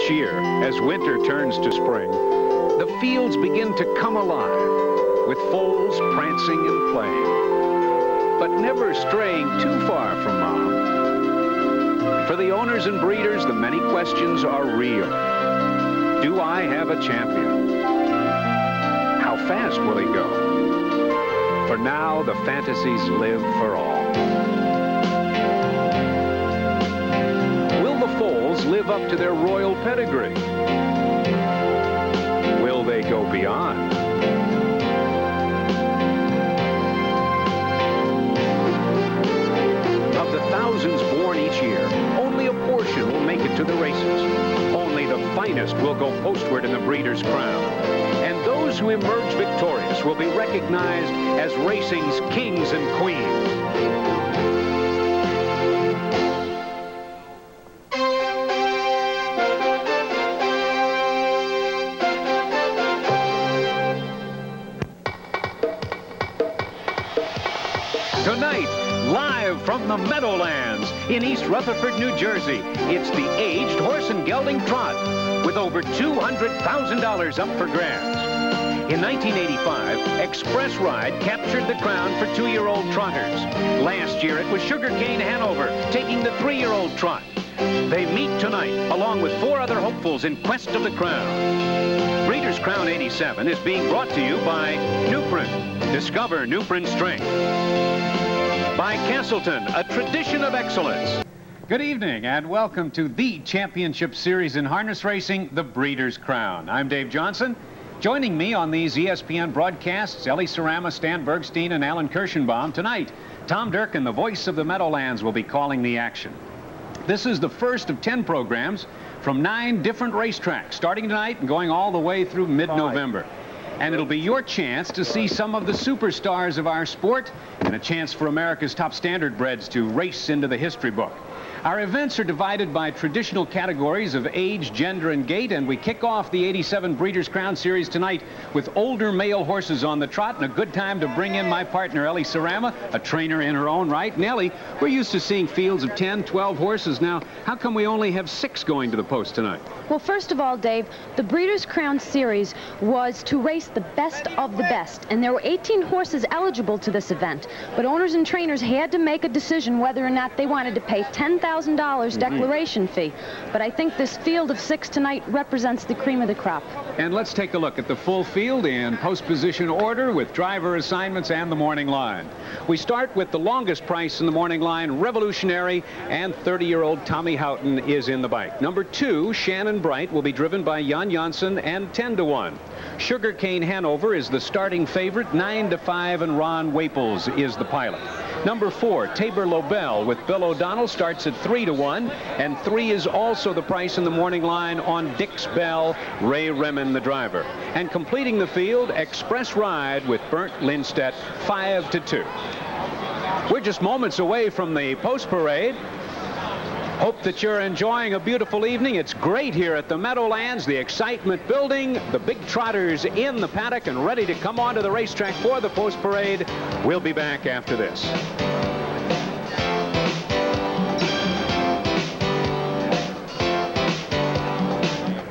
Each year, as winter turns to spring, the fields begin to come alive with foals prancing and playing, but never straying too far from mom. For the owners and breeders, the many questions are real. Do I have a champion? How fast will he go? For now, the fantasies live for all. Live up to their royal pedigree? Will they go beyond? Of the thousands born each year, only a portion will make it to the races. Only the finest will go postward in the Breeders' Crown. And those who emerge victorious will be recognized as racing's kings and queens. From the Meadowlands in East Rutherford, New Jersey, it's the Aged Horse and Gelding Trot with over $200,000 up for grabs. In 1985, Express Ride captured the crown for 2-year-old trotters. Last year, it was Sugarcane Hanover taking the 3-year-old trot. They meet tonight along with 4 other hopefuls in quest of the crown. Breeders' Crown 87 is being brought to you by Nuprin. Discover Nuprin's strength. By Castleton, a tradition of excellence. Good evening and welcome to the championship series in harness racing, the Breeders' Crown. I'm Dave Johnson. Joining me on these ESPN broadcasts, Ellie Serama, Stan Bergstein, and Alan Kirshenbaum. Tonight, Tom Durkin, the voice of the Meadowlands, will be calling the action. This is the first of 10 programs from 9 different racetracks, starting tonight and going all the way through mid-November. And it'll be your chance to see some of the superstars of our sport and a chance for America's top standardbreds to race into the history book. Our events are divided by traditional categories of age, gender, and gait, and we kick off the 87 Breeders' Crown Series tonight with older male horses on the trot, and a good time to bring in my partner, Ellie Serama, a trainer in her own right. And Ellie, we're used to seeing fields of 10, 12 horses now. How come we only have 6 going to the post tonight? Well, first of all, Dave, the Breeders' Crown Series was to race the best of the best, and there were 18 horses eligible to this event, but owners and trainers had to make a decision whether or not they wanted to pay $10,000 declaration fee. But I think this field of 6 tonight represents the cream of the crop. And let's take a look at the full field in post position order with driver assignments and the morning line. We start with the longest price in the morning line, Revolutionary, and 30-year-old Tommy Haughton is in the bike. Number 2, Shannon Bright, will be driven by Jan Janssen and 10-1. Sugarcane Hanover is the starting favorite, 9-5, and Ron Waples is the pilot. Number 4, Tabor Lobell with Bill O'Donnell starts at 3-1, and 3 is also the price in the morning line on Dix Bell, Ray Remin the driver. And completing the field, Express Ride with Bernt Lindstedt, 5-2. We're just moments away from the post parade. Hope that you're enjoying a beautiful evening. It's great here at the Meadowlands, the excitement building, the big trotters in the paddock and ready to come onto the racetrack for the post parade. We'll be back after this.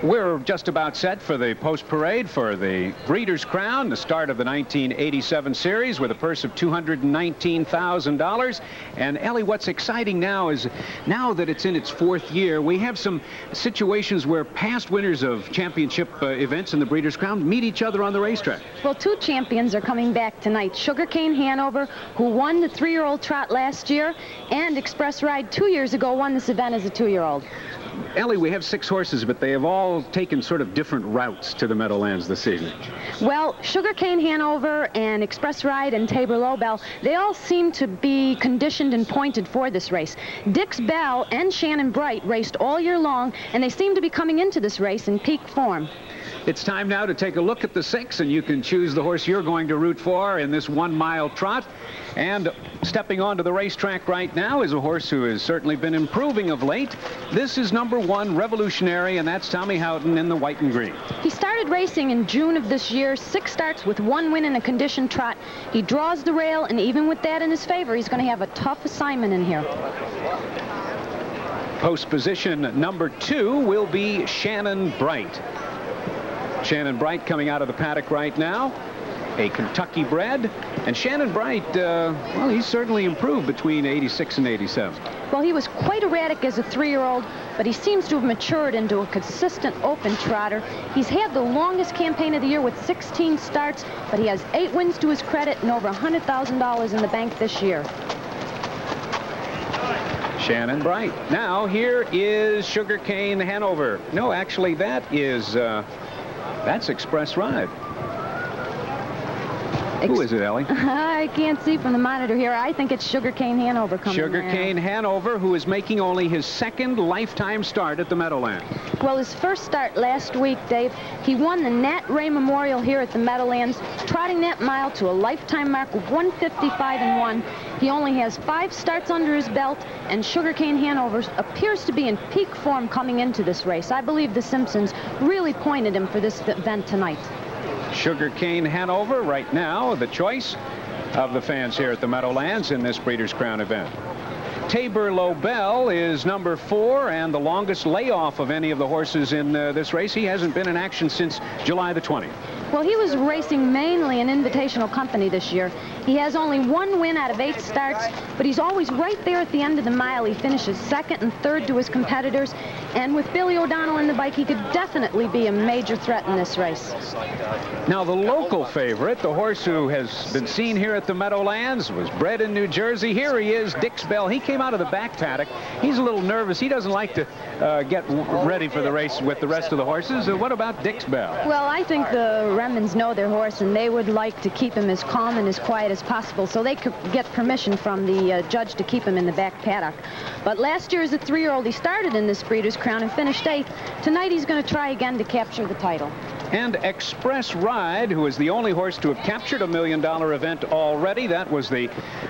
We're just about set for the post-parade for the Breeders' Crown, the start of the 1987 series with a purse of $219,000. And Ellie, what's exciting now is, now that it's in its 4th year, we have some situations where past winners of championship events in the Breeders' Crown meet each other on the racetrack. Well, 2 champions are coming back tonight. Sugarcane Hanover, who won the 3-year-old trot last year, and Express Ride 2 years ago won this event as a 2-year-old. Ellie, we have 6 horses, but they have all taken sort of different routes to the Meadowlands this evening. Well, Sugarcane Hanover and Express Ride and Tabor Lobell, they all seem to be conditioned and pointed for this race. Dix Bell and Shannon Bright raced all year long, and they seem to be coming into this race in peak form. It's time now to take a look at the 6, and you can choose the horse you're going to root for in this 1-mile trot. And stepping onto the racetrack right now is a horse who has certainly been improving of late. This is number 1, Revolutionary, and that's Tommy Haughton in the white and green. He started racing in June of this year, 6 starts with 1 win in a conditioned trot. He draws the rail, and even with that in his favor, he's going to have a tough assignment in here. Post position number 2 will be Shannon Bright. Shannon Bright coming out of the paddock right now, a Kentucky bred. And Shannon Bright, well, he's certainly improved between 86 and 87. Well, he was quite erratic as a 3-year-old, but he seems to have matured into a consistent open trotter. He's had the longest campaign of the year with 16 starts, but he has 8 wins to his credit and over $100,000 in the bank this year. Shannon Bright. Now here is Sugarcane Hanover. No, actually, that is, that's Express Ride. Who is it, Ellie? I can't see from the monitor here. I think it's Sugarcane Hanover coming in. Sugarcane Hanover, who is making only his 2nd lifetime start at the Meadowlands. Well, his 1st start last week, Dave, he won the Nat Ray Memorial here at the Meadowlands, trotting that mile to a lifetime mark of 155-1. He only has 5 starts under his belt, and Sugarcane Hanover appears to be in peak form coming into this race. I believe the Simpsons really pointed him for this event tonight. Sugarcane Hanover right now, the choice of the fans here at the Meadowlands in this Breeders' Crown event. Tabor Lobell is number 4 and the longest layoff of any of the horses in this race. He hasn't been in action since July the 20th. Well, he was racing mainly an invitational company this year. He has only 1 win out of 8 starts, but he's always right there at the end of the mile. He finishes 2nd and 3rd to his competitors, and with Billy O'Donnell in the bike, he could definitely be a major threat in this race. Now, the local favorite, the horse who has been seen here at the Meadowlands, was bred in New Jersey. Here he is, Dix Bell. He came out of the back paddock. He's a little nervous. He doesn't like to get ready for the race with the rest of the horses. What about Dix Bell? Well, I think the Remins know their horse, and they would like to keep him as calm and as quiet as possible, so they could get permission from the judge to keep him in the back paddock. But last year as a 3-year-old, he started in this Breeders' Crown and finished 8th. Tonight he's going to try again to capture the title. And Express Ride, who is the only horse to have captured a $1 million event already. That was the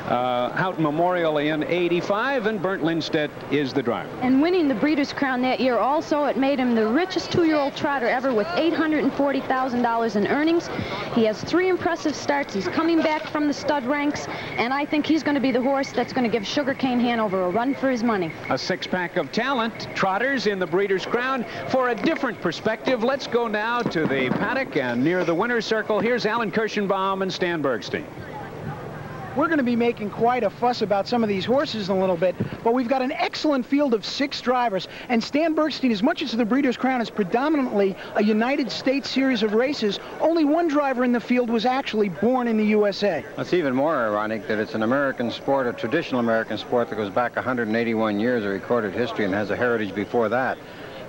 Haughton Memorial in 85, and Bernt Lindstedt is the driver. And winning the Breeders' Crown that year also, it made him the richest 2-year-old trotter ever with $840,000 in earnings. He has 3 impressive starts. He's coming back from the stud ranks, and I think he's going to be the horse that's going to give Sugarcane Hanover a run for his money. A 6-pack of talent, trotters in the Breeders' Crown. For a different perspective, let's go now to the paddock and near the winner's circle. Here's Alan Kirshenbaum and Stan Bergstein. We're going to be making quite a fuss about some of these horses in a little bit, but we've got an excellent field of 6 drivers. And Stan Bergstein, as much as the Breeders' Crown is predominantly a United States series of races, only 1 driver in the field was actually born in the USA. It's even more ironic that it's an American sport, a traditional American sport that goes back 181 years of recorded history and has a heritage before that.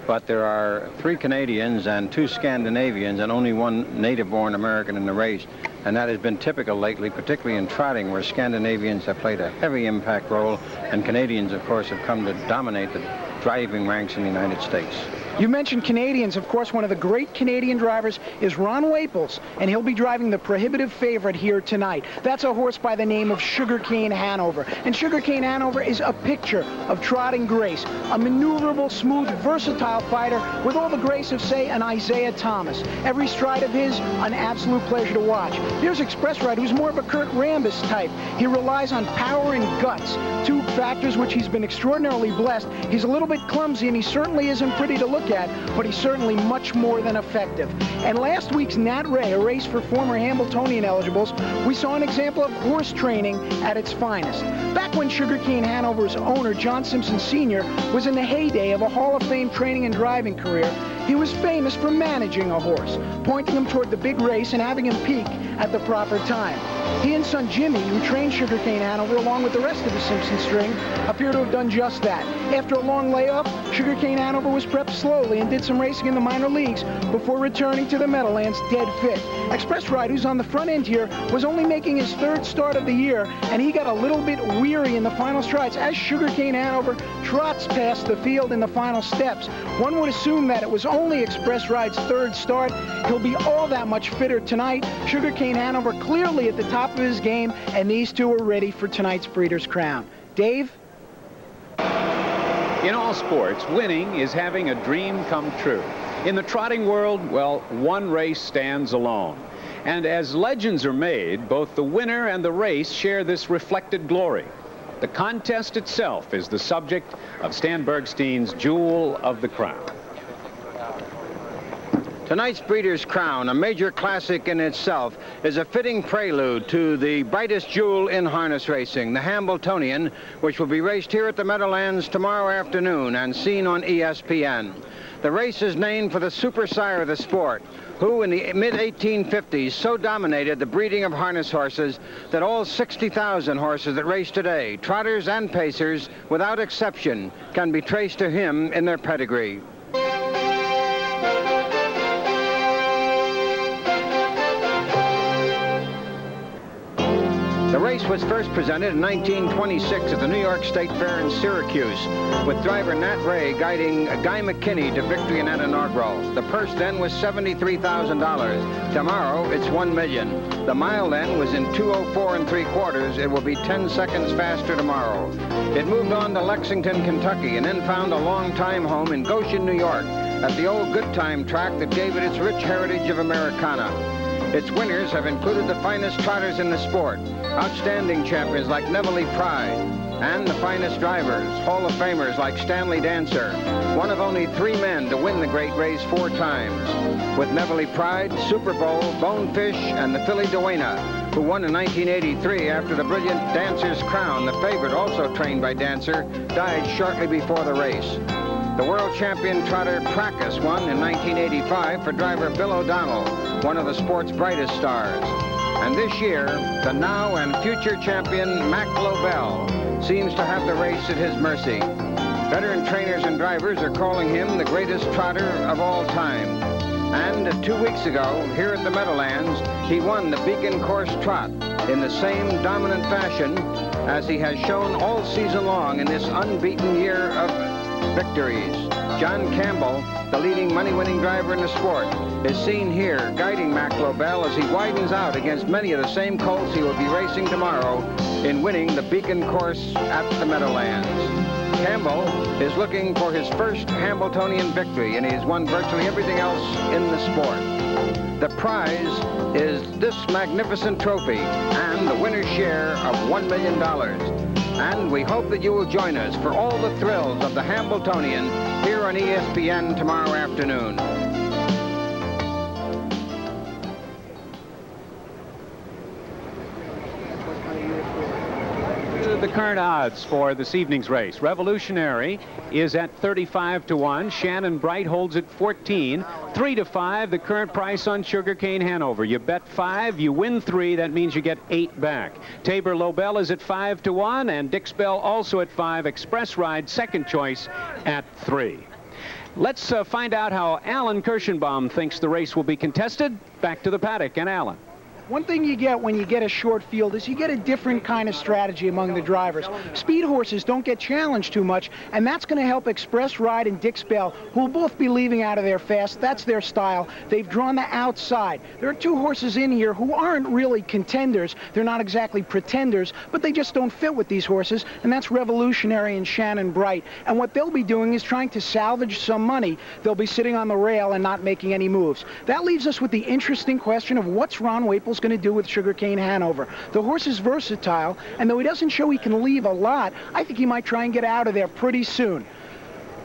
But there are 3 Canadians and 2 Scandinavians and only 1 native-born American in the race. And that has been typical lately, particularly in trotting, where Scandinavians have played a heavy impact role, and Canadians, of course, have come to dominate the driving ranks in the United States. You mentioned Canadians. Of course, one of the great Canadian drivers is Ron Waples, and he'll be driving the prohibitive favorite here tonight. That's a horse by the name of Sugarcane Hanover. And Sugarcane Hanover is a picture of trotting grace, a maneuverable, smooth, versatile fighter with all the grace of, say, an Isaiah Thomas. Every stride of his, an absolute pleasure to watch. Here's Express Ride, who's more of a Kurt Rambis type. He relies on power and guts, 2 factors which he's been extraordinarily blessed. He's a little bit clumsy, and he certainly isn't pretty to look at, but he's certainly much more than effective. And last week's Nat Ray, a race for former Hambletonian eligibles, we saw an example of horse training at its finest. Back when Sugarcane Hanover's owner, John Simpson Sr., was in the heyday of a Hall of Fame training and driving career, he was famous for managing a horse, pointing him toward the big race and having him peak at the proper time. He and son Jimmy, who trained Sugarcane Hanover along with the rest of the Simpson string, appear to have done just that. After a long layoff, Sugarcane Hanover was prepped slowly and did some racing in the minor leagues before returning to the Meadowlands dead fit. Express Ride, who's on the front end here, was only making his 3rd start of the year, and he got a little bit weary in the final strides as Sugarcane Hanover trots past the field in the final steps. One would assume that it was only Express Ride's 3rd start. He'll be all that much fitter tonight. Sugarcane Hanover clearly at the top of his game, and these 2 are ready for tonight's Breeders' Crown. Dave? In all sports, winning is having a dream come true. In the trotting world, well, one race stands alone. And as legends are made, both the winner and the race share this reflected glory. The contest itself is the subject of Stan Bergstein's Jewel of the Crown. Tonight's Breeders' Crown, a major classic in itself, is a fitting prelude to the brightest jewel in harness racing, the Hambletonian, which will be raced here at the Meadowlands tomorrow afternoon and seen on ESPN. The race is named for the super sire of the sport, who in the mid-1850s so dominated the breeding of harness horses that all 60,000 horses that race today, trotters and pacers, without exception, can be traced to him in their pedigree. The race was first presented in 1926 at the New York State Fair in Syracuse, with driver Nat Ray guiding Guy McKinney to victory in an inaugural. The purse then was $73,000. Tomorrow, it's $1 million. The mile then was in 2:04 3/4. It will be 10 seconds faster tomorrow. It moved on to Lexington, Kentucky, and then found a long-time home in Goshen, New York, at the old Good Time track that gave it its rich heritage of Americana. Its winners have included the finest trotters in the sport, outstanding champions like Nevele Pride, and the finest drivers, Hall of Famers like Stanley Dancer, one of only three men to win the great race four times, with Nevele Pride, Super Bowl, Bonefish, and the filly Duena, who won in 1983 after the brilliant Dancer's Crown, the favorite also trained by Dancer, died shortly before the race. The world champion trotter Practice won in 1985 for driver Bill O'Donnell, one of the sport's brightest stars. And this year, the now and future champion Mack Lobell seems to have the race at his mercy. Veteran trainers and drivers are calling him the greatest trotter of all time. And 2 weeks ago, here at the Meadowlands, he won the Beacon Course Trot in the same dominant fashion as he has shown all season long in this unbeaten year of victories. John Campbell, the leading money-winning driver in the sport, is seen here guiding Mack Lobell as he widens out against many of the same colts he will be racing tomorrow in winning the Beacon Course at the Meadowlands. Campbell is looking for his first Hambletonian victory, and he has won virtually everything else in the sport. The prize is this magnificent trophy and the winner's share of $1 million. And we hope that you will join us for all the thrills of the Hambletonian here on ESPN tomorrow afternoon. The current odds for this evening's race. Revolutionary is at 35-1. Shannon Bright holds at 14. 3-5, the current price on Sugarcane Hanover. You bet 5, you win 3, that means you get 8 back. Tabor Lobell is at 5-1, and Dix Bell also at 5. Express Ride, second choice, at 3. Let's find out how Alan Kirshenbaum thinks the race will be contested. Back to the paddock, and Alan. One thing you get when you get a short field is you get a different kind of strategy among the drivers. Speed horses don't get challenged too much, and that's going to help Express Ride and Dix Bell, who will both be leaving out of there fast. That's their style. They've drawn the outside. There are two horses in here who aren't really contenders. They're not exactly pretenders, but they just don't fit with these horses, and that's Revolutionary and Shannon Bright. And what they'll be doing is trying to salvage some money. They'll be sitting on the rail and not making any moves. That leaves us with the interesting question of what's Ron Waples going to do with Sugarcane Hanover. The horse is versatile, and though he doesn't show he can leave a lot, I think he might try and get out of there pretty soon.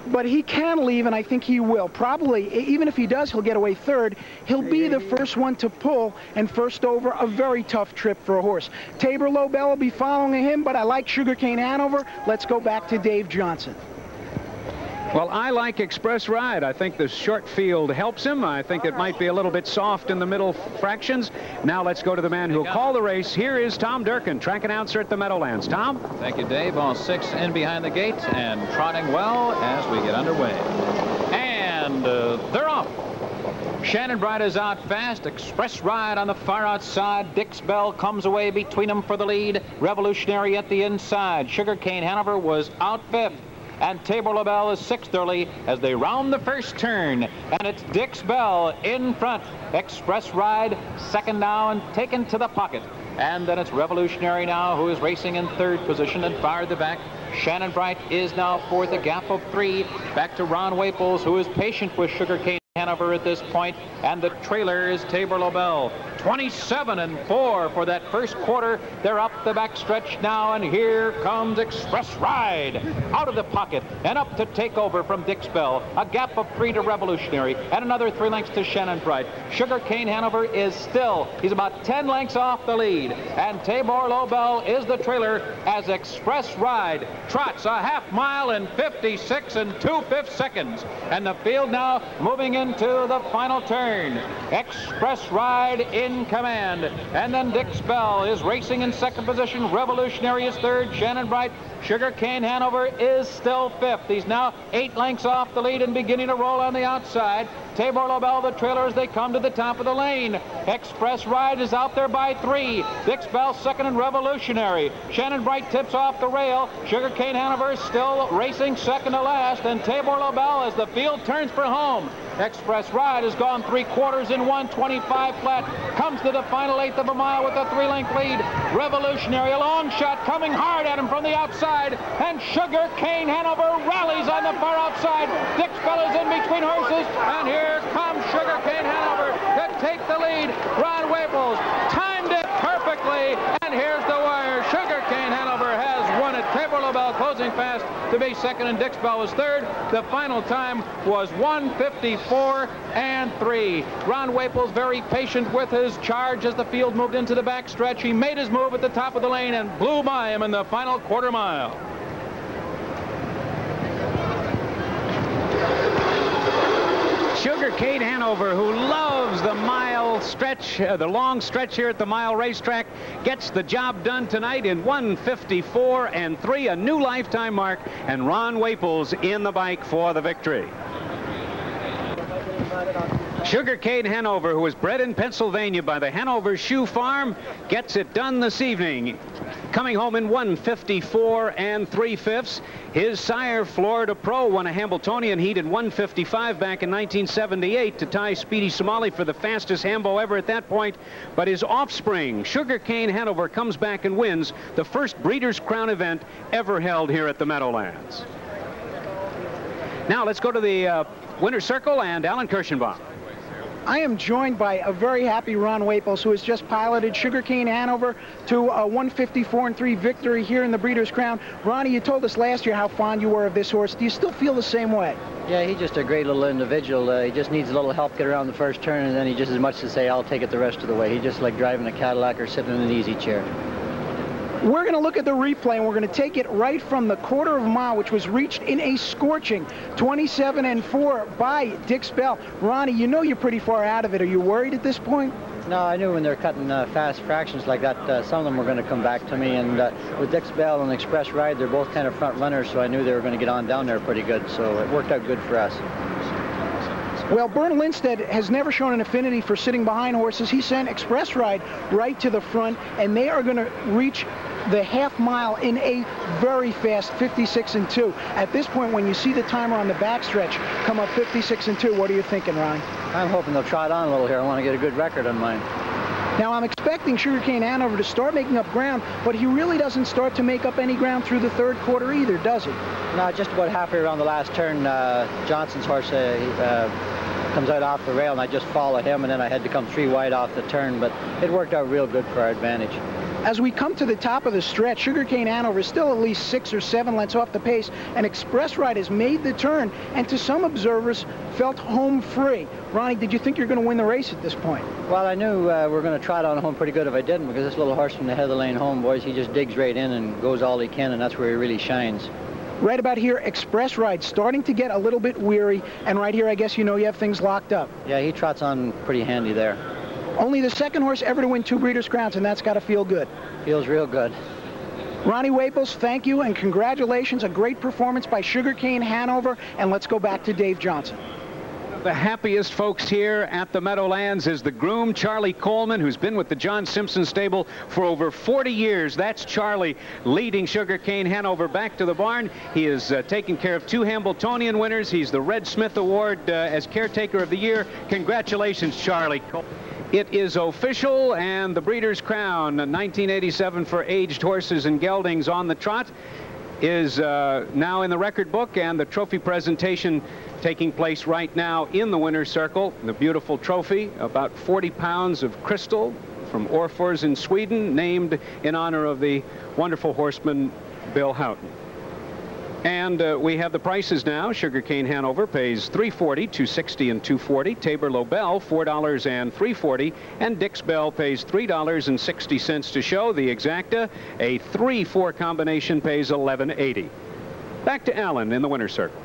But he can leave, and I think he will. Probably, even if he does, he'll get away third. He'll be the first one to pull and first over. A very tough trip for a horse. Tabor Lobell will be following him, but I like Sugarcane Hanover. Let's go back to Dave Johnson. Well, I like Express Ride. I think the short field helps him. I think it might be a little bit soft in the middle fractions. Now let's go to the man who'll call the race. Here is Tom Durkin, track announcer at the Meadowlands. Tom? Thank you, Dave. All 6 in behind the gate and trotting well as we get underway. And they're off. Shannon Bright is out fast. Express Ride on the far outside. Dix Bell comes away between them for the lead. Revolutionary at the inside. Sugarcane Hanover was out 5th. And Tabor Lobell is 6th early as they round the first turn. And it's Dix Bell in front. Express Ride, second now and taken to the pocket. And then it's Revolutionary now, who is racing in 3rd position and far at the back. Shannon Bright is now 4th, a gap of 3. Back to Ron Waples, who is patient with Sugarcane. Hanover at this point, and the trailer is Tabor Lobell. 27-4 for that first quarter. They're up the backstretch now, and here comes Express Ride. Out of the pocket and up to take over from Dix Bell. A gap of 3 to Revolutionary and another 3 lengths to Shannon Bright. Sugarcane Hanover is still, he's about 10 lengths off the lead. And Tabor Lobell is the trailer as Express Ride trots a half mile in 56 2/5 seconds. And the field now moving in into the final turn. Express Ride in command, and then Dix Bell is racing in second position. Revolutionary is third. Shannon Bright. Sugarcane Hanover is still fifth. He's now 8 lengths off the lead and beginning to roll on the outside. Tabor Lobell, the trailer, as they come to the top of the lane. Express Ride is out there by 3. Dix Bell second and Revolutionary. Shannon Bright tips off the rail. Sugarcane Hanover is still racing second to last, and Tabor Lobell, as the field turns for home. Express Ride has gone 3/4 in 1:25 flat. Comes to the final 1/8 of a mile with a 3-length lead. Revolutionary, a long shot coming hard at him from the outside, and Sugarcane Hanover rallies on the far outside. Dix Bell is in between horses, and here comes Sugarcane Hanover to take the lead. Ron Waples timed it perfectly, and here's the wire. Sugarcane Hanover has won it. Tabor Lobell closing fast to be second, and Dix Bell was third. The final time was 1:54.3. Ron Waples very patient with his charge as the field moved into the backstretch. He made his move at the top of the lane and blew by him in the final quarter mile. Sugarcane Hanover, who loves the mile stretch, the long stretch here at the mile racetrack, gets the job done tonight in 1:54.3, a new lifetime mark, and Ron Waples in the bike for the victory. Sugarcane Hanover, who was bred in Pennsylvania by the Hanover Shoe Farm, gets it done this evening, coming home in 1:54.3. His sire, Florida Pro, won a Hambletonian heat in 1:55 back in 1978 to tie Speedy Somali for the fastest Hambo ever at that point. But his offspring, Sugarcane Hanover, comes back and wins the first Breeders' Crown event ever held here at the Meadowlands. Now let's go to the winner's circle and Alan Kirshenbaum. I am joined by a very happy Ron Waples, who has just piloted Sugarcane Hanover to a 1:54.3 victory here in the Breeders' Crown. Ronnie, you told us last year how fond you were of this horse. Do you still feel the same way? Yeah, he's just a great little individual. He just needs a little help get around the first turn, and then he just as much to say, I'll take it the rest of the way. He's just like driving a Cadillac or sitting in an easy chair. We're going to look at the replay, and we're going to take it right from the quarter of a mile, which was reached in a scorching 27-4 by Dix Bell. Ronnie, you know you're pretty far out of it. Are you worried at this point? No, I knew when they're cutting fast fractions like that, some of them were going to come back to me. And with Dix Bell and Express Ride, they're both kind of front runners, so I knew they were going to get on down there pretty good. So it worked out good for us. Well, Bernt Lindstedt has never shown an affinity for sitting behind horses. He sent Express Ride right to the front, and they are going to reach the half mile in a very fast 56-2. At this point, when you see the timer on the backstretch come up 56-2, what are you thinking, Ron? I'm hoping they'll trot on a little here. I want to get a good record on mine. Now, I'm expecting Sugarcane Hanover to start making up ground, but he really doesn't start to make up any ground through the third quarter either, does he? No, just about halfway around the last turn, Johnson's horse comes out off the rail, and I just follow him, and then I had to come 3 wide off the turn, but it worked out real good for our advantage. As we come to the top of the stretch, Sugarcane Hanover is still at least 6 or 7 lengths off the pace, and Express Ride has made the turn, and to some observers, felt home free. Ronnie, did you think you were going to win the race at this point? Well, I knew we were going to trot on home pretty good if I didn't, because this little horse from the head of the lane home, boys, he just digs right in and goes all he can, and that's where he really shines. Right about here, Express Ride starting to get a little bit weary, and right here, I guess you know you have things locked up. Yeah, he trots on pretty handy there. Only the second horse ever to win 2 Breeders' Crowns, and that's got to feel good. Feels real good. Ronnie Waples, thank you, and congratulations. A great performance by Sugarcane Hanover, and let's go back to Dave Johnson. The happiest folks here at the Meadowlands is the groom, Charlie Coleman, who's been with the John Simpson stable for over 40 years. That's Charlie leading Sugarcane Hanover back to the barn. He is taking care of 2 Hambletonian winners. He's the Red Smith Award as caretaker of the year. Congratulations, Charlie Coleman. It is official, and the Breeders' Crown 1987 for aged horses and geldings on the trot. is now in the record book, and the trophy presentation taking place right now in the winner's circle. The beautiful trophy, about 40 pounds of crystal from Orfors in Sweden, named in honor of the wonderful horseman Bill Haughton. And we have the prices now. Sugarcane Hanover pays $3.40, $2.60, and $2.40. Tabor Lobell, $4 and $3.40. And Dix Bell pays $3.60 to show. The exacta, a 3-4 combination, pays $11.80. Back to Alan in the winner's circle.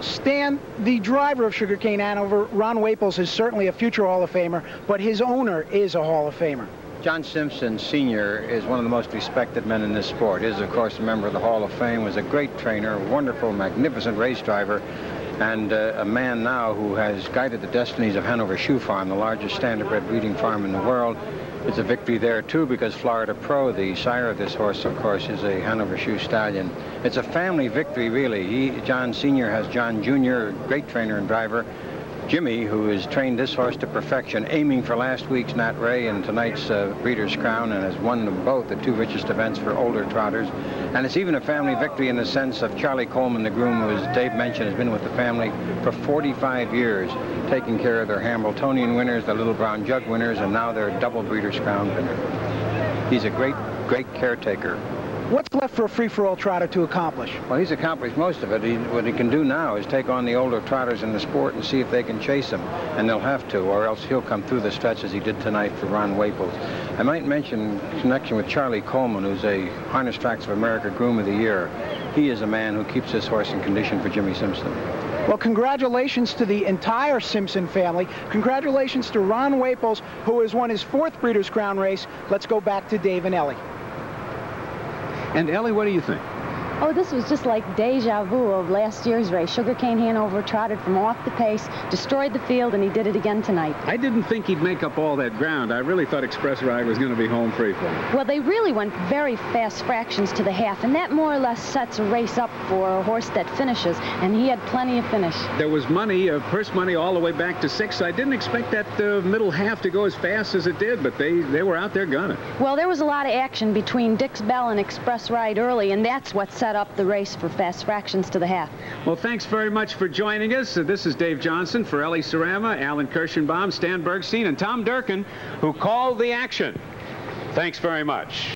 Stan, the driver of Sugarcane Hanover, Ron Waples, is certainly a future Hall of Famer, but his owner is a Hall of Famer. John Simpson Sr. is one of the most respected men in this sport. He is, of course, a member of the Hall of Fame, was a great trainer, wonderful, magnificent race driver, and a man now who has guided the destinies of Hanover Shoe Farm, the largest standardbred breeding farm in the world. It's a victory there, too, because Florida Pro, the sire of this horse, of course, is a Hanover Shoe stallion. It's a family victory, really. John Sr. has John Jr., great trainer and driver. Jimmy, who has trained this horse to perfection, aiming for last week's Nat Ray and tonight's Breeders' Crown, and has won them both, the two richest events for older trotters. And it's even a family victory in the sense of Charlie Coleman, the groom, who, as Dave mentioned, has been with the family for 45 years, taking care of their Hambletonian winners, the Little Brown Jug winners, and now their double Breeders' Crown winner. He's a great, great caretaker. What's left for a free-for-all trotter to accomplish? Well, he's accomplished most of it. What he can do now is take on the older trotters in the sport and see if they can chase him, and they'll have to, or else he'll come through the stretch as he did tonight for Ron Waples. I might mention in connection with Charlie Coleman, who's a Harness Tracks of America Groom of the Year. He is a man who keeps this horse in condition for Jimmy Simpson. Well, congratulations to the entire Simpson family. Congratulations to Ron Waples, who has won his 4th Breeders' Crown race. Let's go back to Dave and Ellie. And Ellie, what do you think? Oh, this was just like deja vu of last year's race. Sugarcane Hanover trotted from off the pace, destroyed the field, and he did it again tonight. I didn't think he'd make up all that ground. I really thought Express Ride was going to be home free for him. Well, they really went very fast fractions to the half, and that more or less sets a race up for a horse that finishes, and he had plenty of finish. There was money, purse money, all the way back to 6. I didn't expect that middle half to go as fast as it did, but they were out there gunning. Well, there was a lot of action between Dix Bell and Express Ride early, and that's what set up the race for fast fractions to the half. Well, thanks very much for joining us. This is Dave Johnson for Ellie Serama, Alan Kirshenbaum, Stan Bergstein, and Tom Durkin, who called the action. Thanks very much.